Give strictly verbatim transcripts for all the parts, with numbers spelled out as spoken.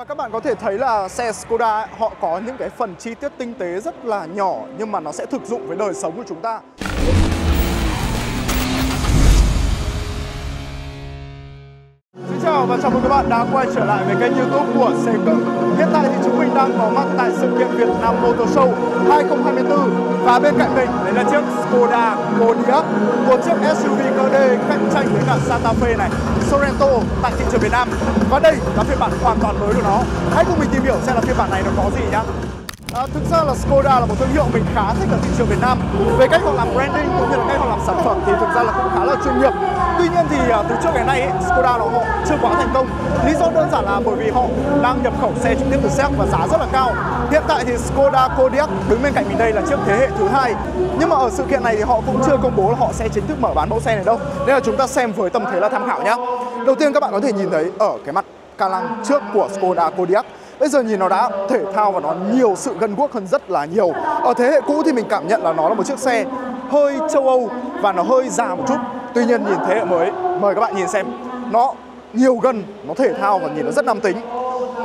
Và các bạn có thể thấy là xe Skoda họ có những cái phần chi tiết tinh tế rất là nhỏ nhưng mà nó sẽ thực dụng với đời sống của chúng ta. Xin chào và chào mừng các bạn đã quay trở lại với kênh YouTube của Xế Cưng. Hiện tại thì chúng mình đang có mặt tại sự kiện Việt Nam Motor Show hai không hai tư và bên cạnh mình đấy là chiếc Skoda Kodiaq, một chiếc ét u vê cơ đê cạnh tranh với cả Santa Fe này, Sorento tại thị trường Việt Nam. Và đây là phiên bản hoàn toàn mới của nó. Hãy cùng mình tìm hiểu xem là phiên bản này nó có gì nhá. À, thực ra là Skoda là một thương hiệu mình khá thích ở thị trường Việt Nam. Về cách họ làm branding cũng như là cách họ làm sản phẩm thì thực ra là cũng khá là chuyên nghiệp. Tuy nhiên thì từ trước đến nay ấy, Skoda nó họ chưa quá thành công. Lý do đơn giản là bởi vì họ đang nhập khẩu xe trực tiếp từ Séc và giá rất là cao. Hiện tại thì Skoda Kodiaq đứng bên cạnh mình đây là chiếc thế hệ thứ hai. Nhưng mà ở sự kiện này thì họ cũng chưa công bố là họ sẽ chính thức mở bán mẫu xe này đâu. Nên là chúng ta xem với tâm thế là tham khảo nhá. Đầu tiên các bạn có thể nhìn thấy ở cái mặt ca lăng trước của Skoda Kodiaq. Bây giờ nhìn nó đã thể thao và nó nhiều sự gân guốc hơn rất là nhiều. Ở thế hệ cũ thì mình cảm nhận là nó là một chiếc xe hơi châu Âu và nó hơi già một chút. Tuy nhiên nhìn thế hệ mới, mời các bạn nhìn xem, nó nhiều gân, nó thể thao và nhìn nó rất nam tính.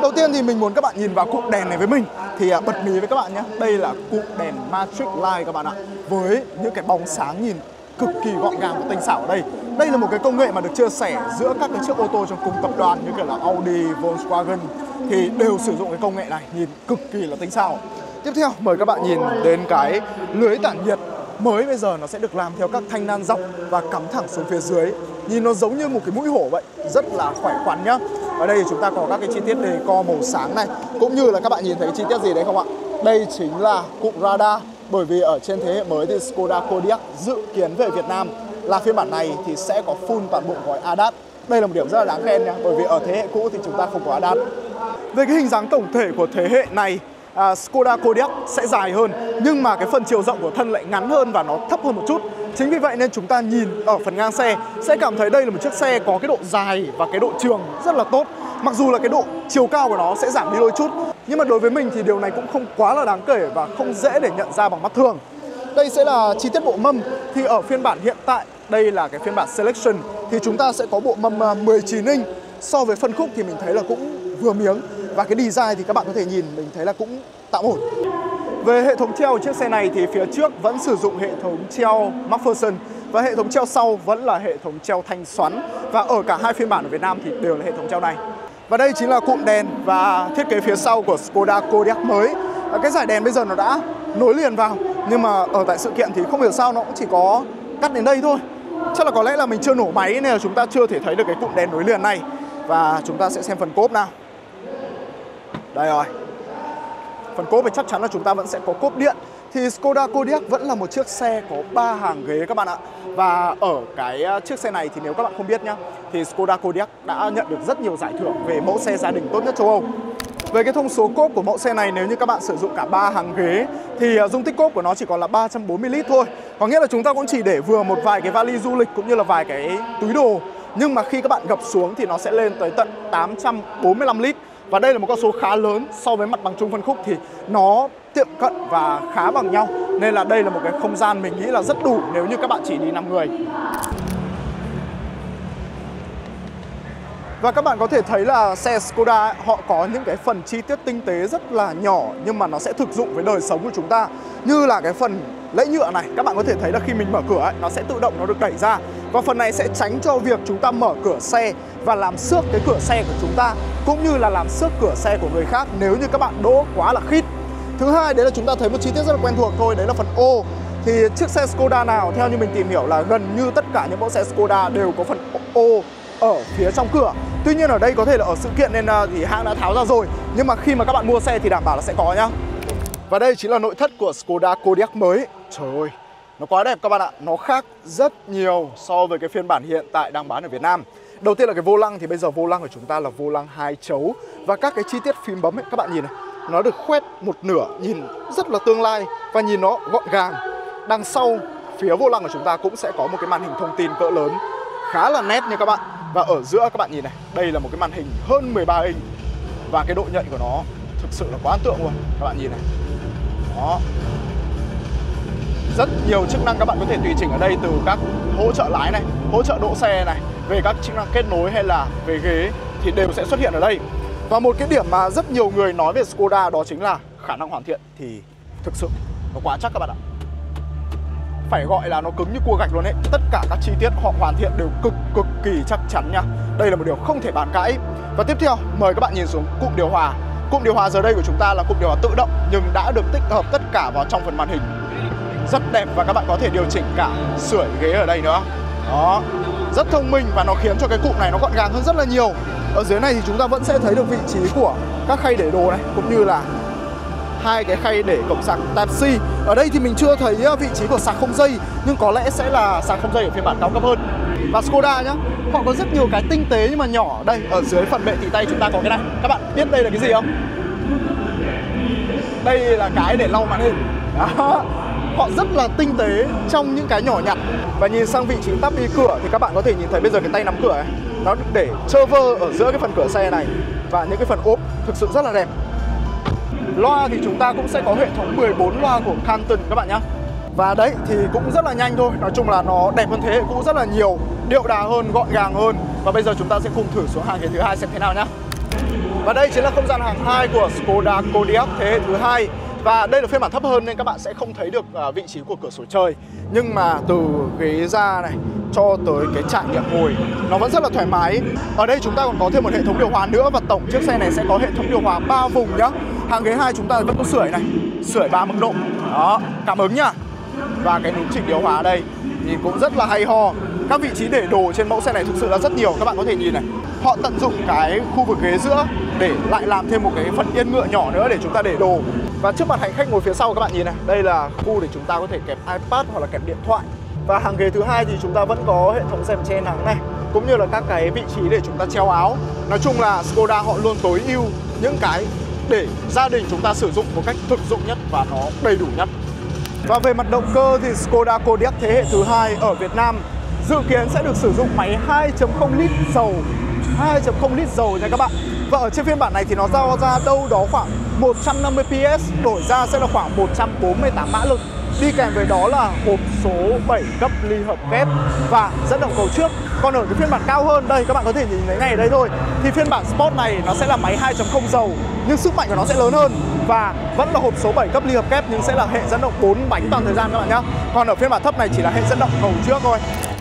Đầu tiên thì mình muốn các bạn nhìn vào cụm đèn này với mình. Thì bật mí với các bạn nhé, đây là cụm đèn Matrix Light các bạn ạ. Với những cái bóng sáng nhìn cực kỳ gọn gàng và tinh xảo ở đây. Đây là một cái công nghệ mà được chia sẻ giữa các cái chiếc ô tô trong cùng tập đoàn như kiểu là Audi, Volkswagen thì đều sử dụng cái công nghệ này, nhìn cực kỳ là tinh xảo. Tiếp theo mời các bạn nhìn đến cái lưới tản nhiệt mới bây giờ, nó sẽ được làm theo các thanh nan dọc và cắm thẳng xuống phía dưới. Nhìn nó giống như một cái mũi hổ vậy, rất là khỏe khoắn nhá. Ở đây chúng ta có các cái chi tiết đề co màu sáng này, cũng như là các bạn nhìn thấy chi tiết gì đấy không ạ? Đây chính là cụm radar. Bởi vì ở trên thế hệ mới thì Skoda Kodiaq dự kiến về Việt Nam là phiên bản này thì sẽ có full toàn bộ gói a đê a ét. Đây là một điểm rất là đáng khen nha, bởi vì ở thế hệ cũ thì chúng ta không có a đê a ét. Về cái hình dáng tổng thể của thế hệ này, à, Skoda Kodiaq sẽ dài hơn nhưng mà cái phần chiều rộng của thân lại ngắn hơn và nó thấp hơn một chút. Chính vì vậy nên chúng ta nhìn ở phần ngang xe sẽ cảm thấy đây là một chiếc xe có cái độ dài và cái độ trường rất là tốt. Mặc dù là cái độ chiều cao của nó sẽ giảm đi đôi chút, nhưng mà đối với mình thì điều này cũng không quá là đáng kể và không dễ để nhận ra bằng mắt thường. Đây sẽ là chi tiết bộ mâm. Thì ở phiên bản hiện tại, đây là cái phiên bản Selection, thì chúng ta sẽ có bộ mâm mười chín inch. So với phân khúc thì mình thấy là cũng vừa miếng. Và cái design thì các bạn có thể nhìn, mình thấy là cũng tạm ổn. Về hệ thống treo chiếc xe này thì phía trước vẫn sử dụng hệ thống treo MacPherson và hệ thống treo sau vẫn là hệ thống treo thanh xoắn. Và ở cả hai phiên bản ở Việt Nam thì đều là hệ thống treo này. Và đây chính là cụm đèn và thiết kế phía sau của Skoda Kodiaq mới. Cái dải đèn bây giờ nó đã nối liền vào, nhưng mà ở tại sự kiện thì không hiểu sao nó cũng chỉ có cắt đến đây thôi. Chắc là có lẽ là mình chưa nổ máy nên là chúng ta chưa thể thấy được cái cụm đèn nối liền này. Và chúng ta sẽ xem phần cốp nào. Đây rồi. Phần cốp thì chắc chắn là chúng ta vẫn sẽ có cốp điện. Thì Skoda Kodiaq vẫn là một chiếc xe có ba hàng ghế các bạn ạ. Và ở cái chiếc xe này thì nếu các bạn không biết nhá, thì Skoda Kodiaq đã nhận được rất nhiều giải thưởng về mẫu xe gia đình tốt nhất châu Âu. Về cái thông số cốp của mẫu xe này, nếu như các bạn sử dụng cả ba hàng ghế thì dung tích cốp của nó chỉ còn là ba trăm bốn mươi lít thôi. Có nghĩa là chúng ta cũng chỉ để vừa một vài cái vali du lịch cũng như là vài cái túi đồ. Nhưng mà khi các bạn gập xuống thì nó sẽ lên tới tận tám trăm bốn mươi lăm lít. Và đây là một con số khá lớn so với mặt bằng chung phân khúc thì nó tiệm cận và khá bằng nhau. Nên là đây là một cái không gian mình nghĩ là rất đủ nếu như các bạn chỉ đi năm người. Và các bạn có thể thấy là xe Skoda họ có những cái phần chi tiết tinh tế rất là nhỏ nhưng mà nó sẽ thực dụng với đời sống của chúng ta. Như là cái phần lẫy nhựa này, các bạn có thể thấy là khi mình mở cửa ấy, nó sẽ tự động nó được đẩy ra. Và phần này sẽ tránh cho việc chúng ta mở cửa xe và làm xước cái cửa xe của chúng ta, cũng như là làm xước cửa xe của người khác nếu như các bạn đỗ quá là khít. Thứ hai, đấy là chúng ta thấy một chi tiết rất là quen thuộc thôi, đấy là phần ô. Thì chiếc xe Skoda nào, theo như mình tìm hiểu là gần như tất cả những mẫu xe Skoda đều có phần ô ở phía trong cửa. Tuy nhiên ở đây có thể là ở sự kiện nên thì hãng đã tháo ra rồi. Nhưng mà khi mà các bạn mua xe thì đảm bảo là sẽ có nhá. Và đây chính là nội thất của Skoda Kodiaq mới. Trời ơi, nó quá đẹp các bạn ạ. Nó khác rất nhiều so với cái phiên bản hiện tại đang bán ở Việt Nam. Đầu tiên là cái vô lăng, thì bây giờ vô lăng của chúng ta là vô lăng hai chấu. Và các cái chi tiết phím bấm ấy, các bạn nhìn này, nó được khoét một nửa, nhìn rất là tương lai và nhìn nó gọn gàng. Đằng sau phía vô lăng của chúng ta cũng sẽ có một cái màn hình thông tin cỡ lớn, khá là nét nha các bạn. Và ở giữa các bạn nhìn này, đây là một cái màn hình hơn mười ba inch. Và cái độ nhận của nó thực sự là quá ấn tượng luôn. Các bạn nhìn này. Đó. Rất nhiều chức năng các bạn có thể tùy chỉnh ở đây, từ các hỗ trợ lái này, hỗ trợ đỗ xe này, về các chức năng kết nối hay là về ghế thì đều sẽ xuất hiện ở đây. Và một cái điểm mà rất nhiều người nói về Skoda đó chính là khả năng hoàn thiện thì thực sự nó quá chắc các bạn ạ. Phải gọi là nó cứng như cua gạch luôn ấy. Tất cả các chi tiết họ hoàn thiện đều cực cực kỳ chắc chắn nha. Đây là một điều không thể bàn cãi. Và tiếp theo mời các bạn nhìn xuống cụm điều hòa. Cụm điều hòa giờ đây của chúng ta là cụm điều hòa tự động nhưng đã được tích hợp tất cả vào trong phần màn hình. Rất đẹp và các bạn có thể điều chỉnh cả sưởi ghế ở đây nữa. Đó, rất thông minh và nó khiến cho cái cụm này nó gọn gàng hơn rất là nhiều. Ở dưới này thì chúng ta vẫn sẽ thấy được vị trí của các khay để đồ này cũng như là hai cái khay để cổng sạc Type C. Ở đây thì mình chưa thấy vị trí của sạc không dây, nhưng có lẽ sẽ là sạc không dây ở phiên bản cao cấp hơn. Và Skoda nhá, họ có rất nhiều cái tinh tế nhưng mà nhỏ. Đây, ở dưới phần bệ tỉ tay chúng ta có cái này. Các bạn biết đây là cái gì không? Đây là cái để lau màn hình. Đó, họ rất là tinh tế trong những cái nhỏ nhặt. Và nhìn sang vị trí tắp đi cửa thì các bạn có thể nhìn thấy bây giờ cái tay nắm cửa ấy, nó để trơ vơ ở giữa cái phần cửa xe này. Và những cái phần ốp thực sự rất là đẹp. Loa thì chúng ta cũng sẽ có hệ thống mười bốn loa của Canton các bạn nhé. Và đấy thì cũng rất là nhanh thôi. Nói chung là nó đẹp hơn thế hệ cũ rất là nhiều. Điệu đà hơn, gọn gàng hơn. Và bây giờ chúng ta sẽ cùng thử xuống hàng ghế thứ hai xem thế nào nhé. Và đây chính là không gian hàng hai của Skoda Kodiaq thế hệ thứ hai. Và đây là phiên bản thấp hơn nên các bạn sẽ không thấy được vị trí của cửa sổ chơi. Nhưng mà từ ghế ra này cho tới cái trải nghiệm ngồi nó vẫn rất là thoải mái. Ở đây chúng ta còn có thêm một hệ thống điều hòa nữa. Và tổng chiếc xe này sẽ có hệ thống điều hòa ba vùng nhá. Hàng ghế hai chúng ta vẫn có sưởi này, sưởi ba mức độ. Đó, cảm ứng nhá. Và cái núm chỉnh điều hòa đây nhìn cũng rất là hay ho. Các vị trí để đồ trên mẫu xe này thực sự là rất nhiều. Các bạn có thể nhìn này, họ tận dụng cái khu vực ghế giữa để lại làm thêm một cái phần yên ngựa nhỏ nữa để chúng ta để đồ. Và trước mặt hành khách ngồi phía sau các bạn nhìn này, đây là khu để chúng ta có thể kẹp iPad hoặc là kẹp điện thoại. Và hàng ghế thứ hai thì chúng ta vẫn có hệ thống rèm che nắng này, cũng như là các cái vị trí để chúng ta treo áo. Nói chung là Skoda họ luôn tối ưu những cái để gia đình chúng ta sử dụng một cách thực dụng nhất và nó đầy đủ nhất. Và về mặt động cơ thì Skoda Kodiaq thế hệ thứ hai ở Việt Nam dự kiến sẽ được sử dụng máy hai chấm không lít dầu, hai chấm không lít dầu nha các bạn. Và ở trên phiên bản này thì nó giao ra đâu đó khoảng một trăm năm mươi PS, đổi ra sẽ là khoảng một trăm bốn mươi tám mã lực. Đi kèm với đó là hộp số bảy cấp ly hợp kép và dẫn động cầu trước. Còn ở cái phiên bản cao hơn, đây các bạn có thể nhìn thấy ngay ở đây thôi, thì phiên bản Sport này nó sẽ là máy hai chấm không dầu, nhưng sức mạnh của nó sẽ lớn hơn. Và vẫn là hộp số bảy cấp ly hợp kép nhưng sẽ là hệ dẫn động bốn bánh toàn thời gian các bạn nhá. Còn ở phiên bản thấp này chỉ là hệ dẫn động cầu trước thôi.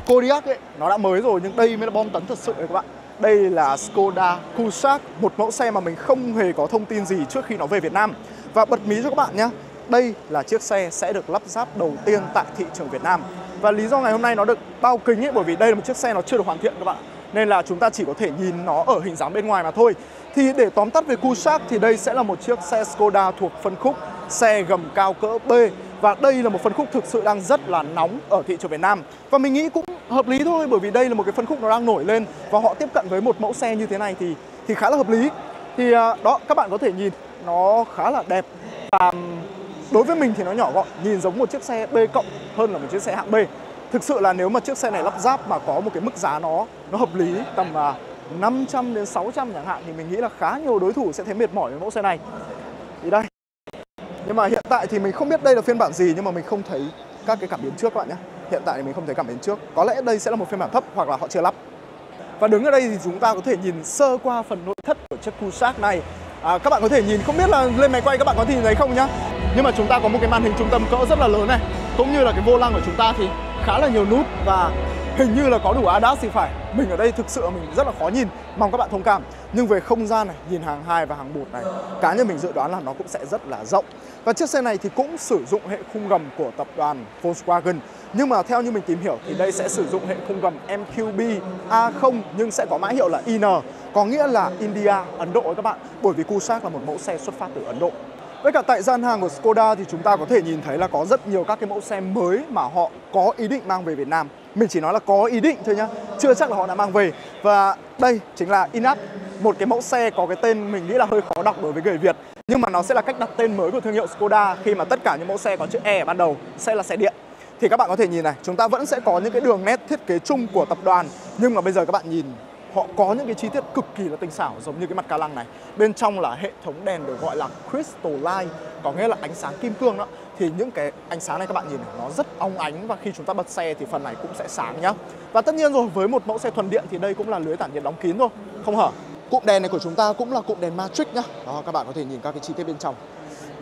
Kodiaq ấy, nó đã mới rồi nhưng đây mới là bom tấn thật sự đấy các bạn. Đây là Skoda Kushaq, một mẫu xe mà mình không hề có thông tin gì trước khi nó về Việt Nam. Và bật mí cho các bạn nhé, đây là chiếc xe sẽ được lắp ráp đầu tiên tại thị trường Việt Nam. Và lý do ngày hôm nay nó được bao kính ấy, bởi vì đây là một chiếc xe nó chưa được hoàn thiện các bạn, nên là chúng ta chỉ có thể nhìn nó ở hình dáng bên ngoài mà thôi. Thì để tóm tắt về Kushaq thì đây sẽ là một chiếc xe Skoda thuộc phân khúc xe gầm cao cỡ B. Và đây là một phân khúc thực sự đang rất là nóng ở thị trường Việt Nam. Và mình nghĩ cũng hợp lý thôi, bởi vì đây là một cái phân khúc nó đang nổi lên. Và họ tiếp cận với một mẫu xe như thế này thì thì khá là hợp lý. Thì đó, các bạn có thể nhìn nó khá là đẹp. Và đối với mình thì nó nhỏ gọn, nhìn giống một chiếc xe B cộng hơn là một chiếc xe hạng B. Thực sự là nếu mà chiếc xe này lắp ráp mà có một cái mức giá nó nó hợp lý, tầm năm trăm đến sáu trăm chẳng hạn, thì mình nghĩ là khá nhiều đối thủ sẽ thấy mệt mỏi với mẫu xe này. Thì đây. Nhưng mà hiện tại thì mình không biết đây là phiên bản gì, nhưng mà mình không thấy các cái cảm biến trước các bạn nhé. Hiện tại thì mình không thấy cảm biến trước. Có lẽ đây sẽ là một phiên bản thấp hoặc là họ chưa lắp. Và đứng ở đây thì chúng ta có thể nhìn sơ qua phần nội thất của chiếc Kushaq này. À, các bạn có thể nhìn, không biết là lên máy quay các bạn có thể thấy không nhá. Nhưng mà chúng ta có một cái màn hình trung tâm cỡ rất là lớn này, cũng như là cái vô lăng của chúng ta thì khá là nhiều nút và hình như là có đủ a đê a ét thì phải. Mình ở đây thực sự mình rất là khó nhìn, mong các bạn thông cảm. Nhưng về không gian này, nhìn hàng hai và hàng một này, cá nhân mình dự đoán là nó cũng sẽ rất là rộng. Và chiếc xe này thì cũng sử dụng hệ khung gầm của tập đoàn Volkswagen. Nhưng mà theo như mình tìm hiểu thì đây sẽ sử dụng hệ khung gầm M Q B A không nhưng sẽ có mã hiệu là I N, có nghĩa là India, Ấn Độ ấy các bạn, bởi vì Kushaq là một mẫu xe xuất phát từ Ấn Độ. Với cả tại gian hàng của Skoda thì chúng ta có thể nhìn thấy là có rất nhiều các cái mẫu xe mới mà họ có ý định mang về Việt Nam. Mình chỉ nói là có ý định thôi nhá, chưa chắc là họ đã mang về. Và đây chính là Enyaq, một cái mẫu xe có cái tên mình nghĩ là hơi khó đọc đối với người Việt, nhưng mà nó sẽ là cách đặt tên mới của thương hiệu Skoda khi mà tất cả những mẫu xe có chữ E ở ban đầu sẽ là xe điện. Thì các bạn có thể nhìn này, chúng ta vẫn sẽ có những cái đường nét thiết kế chung của tập đoàn, nhưng mà bây giờ các bạn nhìn họ có những cái chi tiết cực kỳ là tinh xảo, giống như cái mặt ca lăng này. Bên trong là hệ thống đèn được gọi là Crystal Light, có nghĩa là ánh sáng kim cương đó. Thì những cái ánh sáng này các bạn nhìn này, nó rất óng ánh và khi chúng ta bật xe thì phần này cũng sẽ sáng nhá. Và tất nhiên rồi, với một mẫu xe thuần điện thì đây cũng là lưới tản nhiệt đóng kín thôi, không hở. Cụm đèn này của chúng ta cũng là cụm đèn Matrix nhá. Đó, các bạn có thể nhìn các cái chi tiết bên trong.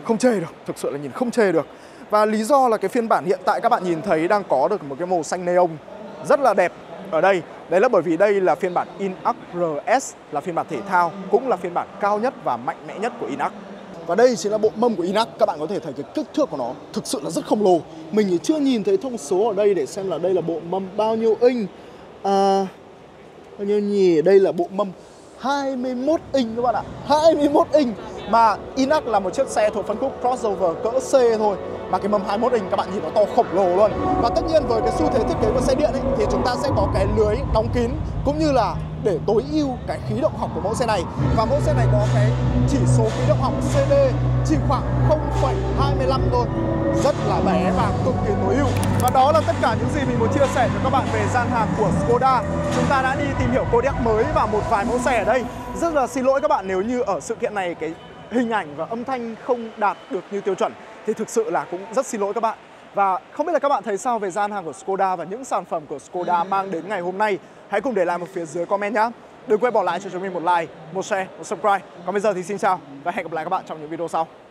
Không chê được, thực sự là nhìn không chê được. Và lý do là cái phiên bản hiện tại các bạn nhìn thấy đang có được một cái màu xanh neon rất là đẹp ở đây. Đấy là bởi vì đây là phiên bản Enyaq rờ ét, là phiên bản thể thao, cũng là phiên bản cao nhất và mạnh mẽ nhất của Enyaq. Và đây chính là bộ mâm của Enyaq. Các bạn có thể thấy cái kích thước của nó thực sự là rất khổng lồ. Mình chưa nhìn thấy thông số ở đây để xem là đây là bộ mâm bao nhiêu inch. À, bao nhiêu nhỉ? Đây là bộ mâm hai mươi mốt inch các bạn ạ. hai mươi mốt inch. Mà Enyaq là một chiếc xe thuộc phân khúc crossover cỡ C thôi, mà cái mâm hai mươi mốt inch các bạn nhìn nó to khổng lồ luôn. Và tất nhiên với cái xu thế thiết kế của xe điện ấy, thì chúng ta sẽ có cái lưới đóng kín, cũng như là để tối ưu cái khí động học của mẫu xe này. Và mẫu xe này có cái chỉ số khí động học xê bê chỉ khoảng không phẩy hai mươi lăm thôi, rất là bé và cực kỳ tối ưu. Và đó là tất cả những gì mình muốn chia sẻ cho các bạn về gian hàng của Skoda. Chúng ta đã đi tìm hiểu Kodiaq mới và một vài mẫu xe ở đây. Rất là xin lỗi các bạn nếu như ở sự kiện này cái hình ảnh và âm thanh không đạt được như tiêu chuẩn, thì thực sự là cũng rất xin lỗi các bạn. Và không biết là các bạn thấy sao về gian hàng của Skoda và những sản phẩm của Skoda mang đến ngày hôm nay? Hãy cùng để lại một phía dưới comment nhé. Đừng quên bỏ lại cho chúng mình một like, một share, một subscribe. Còn bây giờ thì xin chào và hẹn gặp lại các bạn trong những video sau.